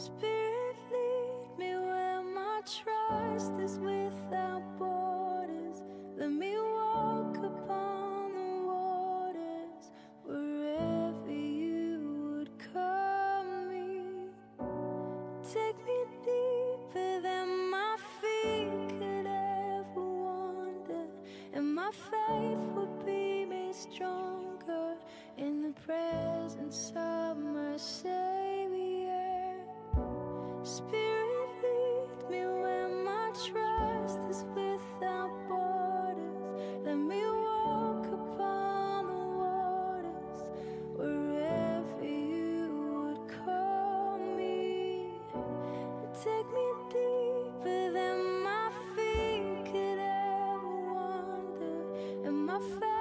Spirit, lead me where my trust is without borders. Let me walk upon the waters wherever you would call me. Take me deeper than my feet could ever wander, and my faith will be made stronger in the presence of my Savior. Spirit, lead me where my trust is without borders. Let me walk upon the waters wherever you would call me. Take me deeper than my feet could ever wander, and my